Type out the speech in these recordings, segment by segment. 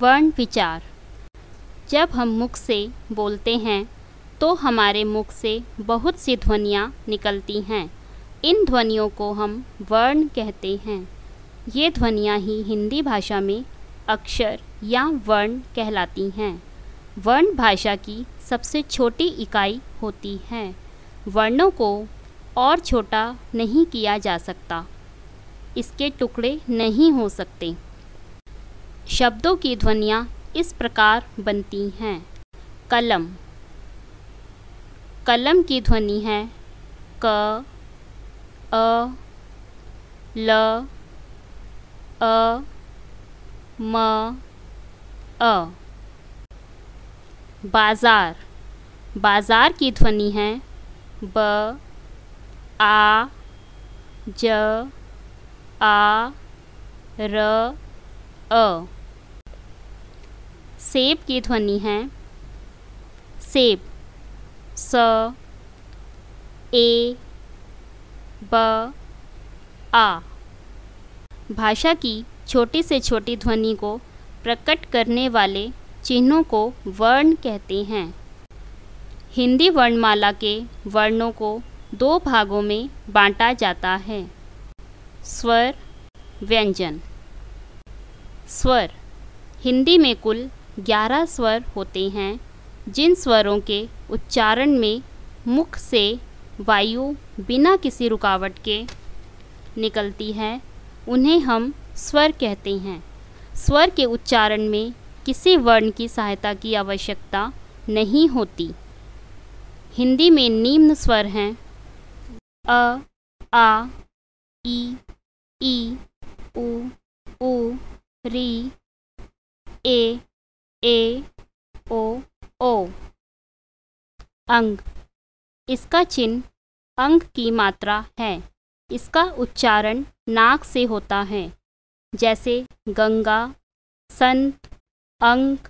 वर्ण विचार। जब हम मुख से बोलते हैं तो हमारे मुख से बहुत सी ध्वनियाँ निकलती हैं। इन ध्वनियों को हम वर्ण कहते हैं। ये ध्वनियाँ ही हिंदी भाषा में अक्षर या वर्ण कहलाती हैं। वर्ण भाषा की सबसे छोटी इकाई होती है। वर्णों को और छोटा नहीं किया जा सकता, इसके टुकड़े नहीं हो सकते। शब्दों की ध्वनियाँ इस प्रकार बनती हैं। कलम। कलम की ध्वनि है क, अ, ल, अ, म, अ। बाज़ार। बाज़ार की ध्वनि है ब, आ, ज, आ, र, अ। सेब की ध्वनि है सेब स, ए, ब, आ। भाषा की छोटी से छोटी ध्वनि को प्रकट करने वाले चिन्हों को वर्ण कहते हैं। हिंदी वर्णमाला के वर्णों को दो भागों में बांटा जाता है, स्वर, व्यंजन। स्वर। हिंदी में कुल 11 स्वर होते हैं, जिन स्वरों के उच्चारण में मुख से वायु बिना किसी रुकावट के निकलती है, उन्हें हम स्वर कहते हैं। स्वर के उच्चारण में किसी वर्ण की सहायता की आवश्यकता नहीं होती। हिंदी में निम्न स्वर हैं अ, आ, ई, ई, उ, री, ए, ओ, ओ। अंग। इसका चिन्ह अंग की मात्रा है। इसका उच्चारण नाक से होता है, जैसे गंगा, संत, अंक,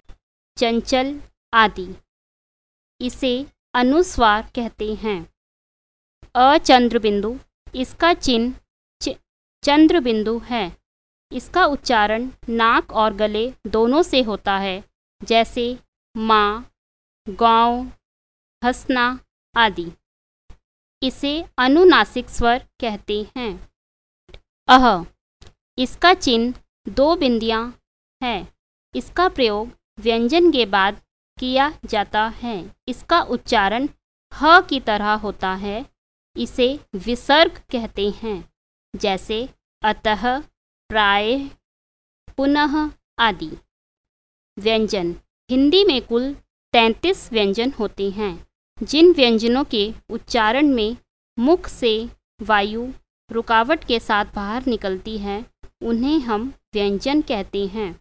चंचल आदि। इसे अनुस्वार कहते हैं। अचंद्रबिंदु। इसका चिन्ह चंद्रबिंदु है। इसका उच्चारण नाक और गले दोनों से होता है, जैसे माँ, गाँव, हंसना आदि। इसे अनुनासिक स्वर कहते हैं। अह। इसका चिन्ह दो बिंदियाँ है। इसका प्रयोग व्यंजन के बाद किया जाता है। इसका उच्चारण ह की तरह होता है। इसे विसर्ग कहते हैं, जैसे अतः, प्रायः, पुनः आदि। व्यंजन। हिंदी में कुल 33 व्यंजन होते हैं, जिन व्यंजनों के उच्चारण में मुख से वायु रुकावट के साथ बाहर निकलती है, उन्हें हम व्यंजन कहते हैं।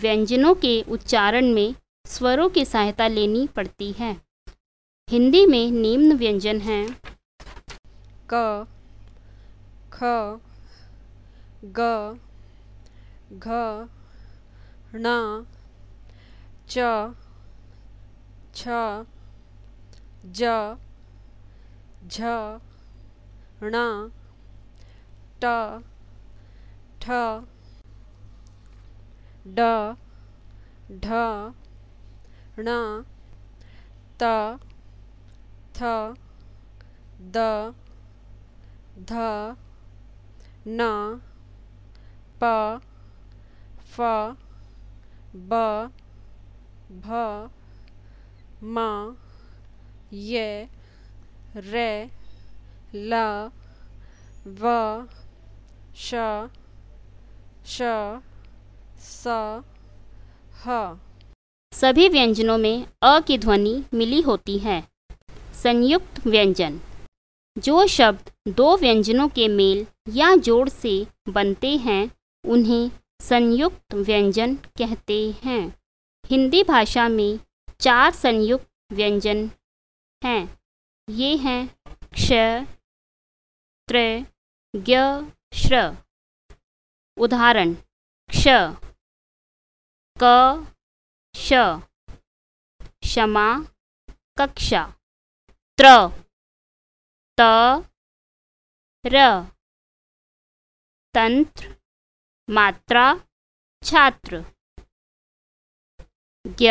व्यंजनों के उच्चारण में स्वरों की सहायता लेनी पड़ती है। हिंदी में निम्न व्यंजन हैं क, ख, ग, घ, ण, च, छ, ज, झ, ण, ट, ठ, ड, ढ, ण, त, थ, द, ध, न, प, फ, ब, भ, म, ये, रे, ल, व, श, श, स, ह। सभी व्यंजनों में अ की ध्वनि मिली होती है। संयुक्त व्यंजन। जो शब्द दो व्यंजनों के मेल या जोड़ से बनते हैं, उन्हें संयुक्त व्यंजन कहते हैं। हिंदी भाषा में 4 संयुक्त व्यंजन हैं। ये हैं क्ष, त्र, ज्ञ, श्र। उदाहरण क्ष क, श, क्षमा, कक्षा। त्र त, र, तंत्र, मात्रा, छात्र। ज्ञ,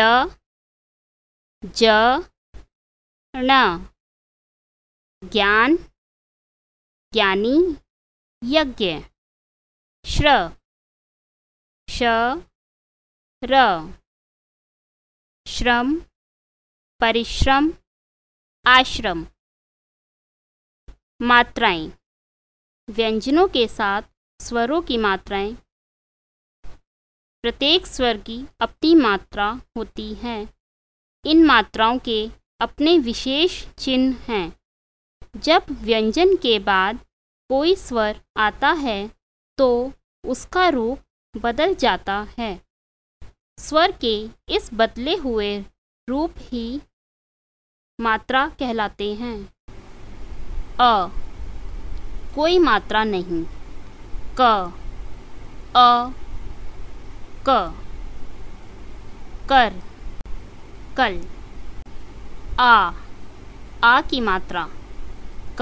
ज्ञान, ज्ञानी, यज्ञ। श्र, र, श्रम, परिश्रम, आश्रम। मात्राएं, व्यंजनों के साथ स्वरों की मात्राएं। प्रत्येक स्वर की अपनी मात्रा होती है। इन मात्राओं के अपने विशेष चिन्ह हैं। जब व्यंजन के बाद कोई स्वर आता है तो उसका रूप बदल जाता है। स्वर के इस बदले हुए रूप ही मात्रा कहलाते हैं। अ, कोई मात्रा नहीं। क, अ, क। कर, कल। आ की मात्रा। क,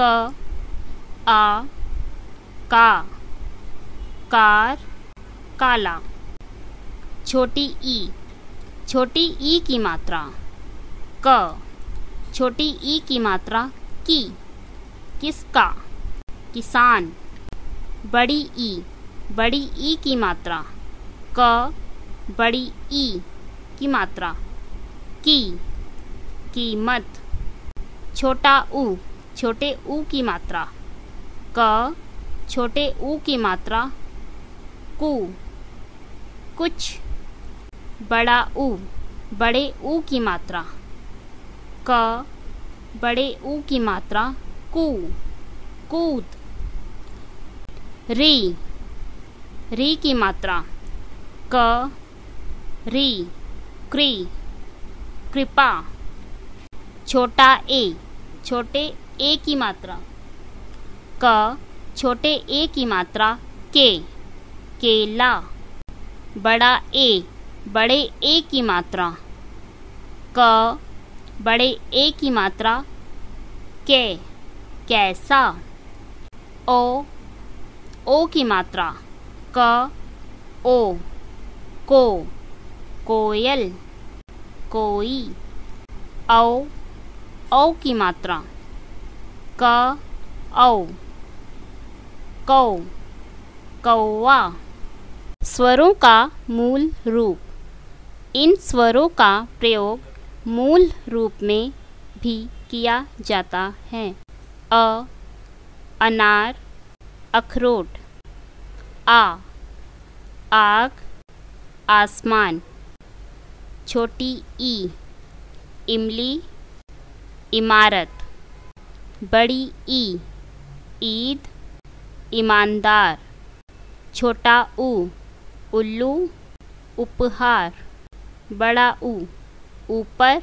आ, का। कार, काला। छोटी ई। छोटी ई की मात्रा। क, छोटी ई की मात्रा की। किसका, किसान। बड़ी ई। बड़ी ई की मात्रा। क, बड़ी ई की मात्रा की। कीमत। छोटा ऊ। छोटे ऊ की मात्रा। क, छोटे ऊ की मात्रा कु। कुछ। बड़ा ऊ। बड़े ऊ की मात्रा। क, बड़े ऊ की मात्रा कू। कूद। री। री की मात्रा। क, री, क्री। कृपा। छोटा ए। छोटे ए की मात्रा। क, छोटे ए की मात्रा के। केला। बड़ा ए। बड़े ए की मात्रा। क, बड़े ए की मात्रा के। कैसा। ओ, ओ की मात्रा। क, ओ, को। कोयल, कोई। औ, औ की मात्रा। क, औ, कौ। कौवा। स्वरों का मूल रूप। इन स्वरों का प्रयोग मूल रूप में भी किया जाता है। अ, अनार, अखरोट। आ, आग, आसमान। छोटी ई। इमली, इमारत। बड़ी ई। ईद, ईमानदार। छोटा ऊ। उल्लू, उपहार। बड़ा ऊ। ऊपर,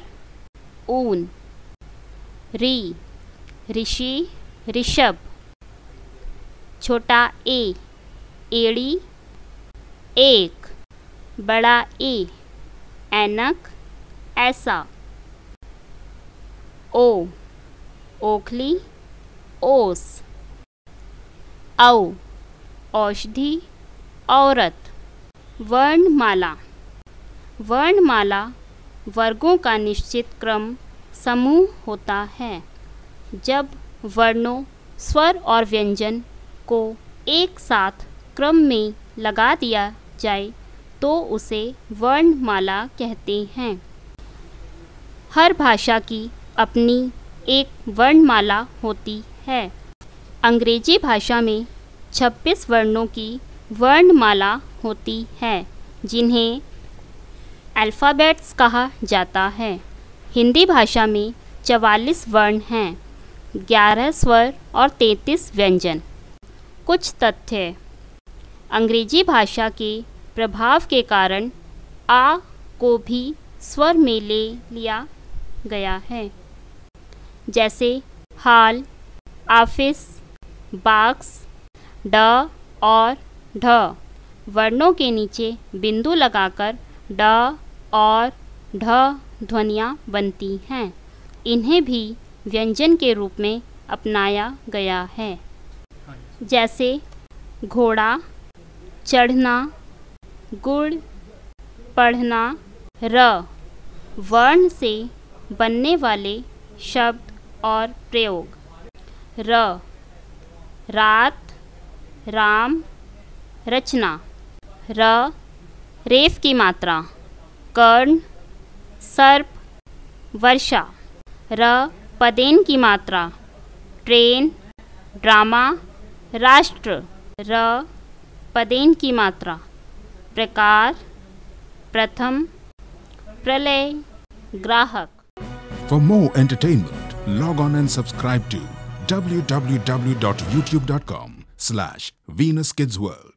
ऊन। री, ऋषि, ऋषभ। छोटा ए। एड़ी, एक। बड़ा ए। ऐनक, ऐसा। ओ, ओखली, ओस। औ, औषधि, औरत। वर्णमाला। वर्णमाला वर्गों का निश्चित क्रम समूह होता है। जब वर्णों, स्वर और व्यंजन को एक साथ क्रम में लगा दिया जाए तो उसे वर्णमाला कहते हैं। हर भाषा की अपनी एक वर्णमाला होती है। अंग्रेजी भाषा में 26 वर्णों की वर्णमाला होती है, जिन्हें अल्फ़ाबेट्स कहा जाता है। हिंदी भाषा में 44 वर्ण हैं, 11 स्वर और 33 व्यंजन। कुछ तथ्य। अंग्रेजी भाषा के प्रभाव के कारण आ को भी स्वर में ले लिया गया है, जैसे हाल, ऑफिस, बॉक्स। ड और ढ वर्णों के नीचे बिंदु लगाकर ड और ढ ध्वनियाँ बनती हैं। इन्हें भी व्यंजन के रूप में अपनाया गया है, जैसे घोड़ा, चढ़ना, गुड़, पढ़ना, र। वर्ण से बनने वाले शब्द और प्रयोग। रात, राम, रचना। रेफ की मात्रा, कर्ण, सर्प, वर्षा। पदेन की मात्रा, ट्रेन, ड्रामा, राष्ट्र। पदेन की मात्रा, प्रकार, प्रथम, प्रलय, ग्राहक। For more entertainment, log on and subscribe to www.youtube.com/VenusKidsWorld.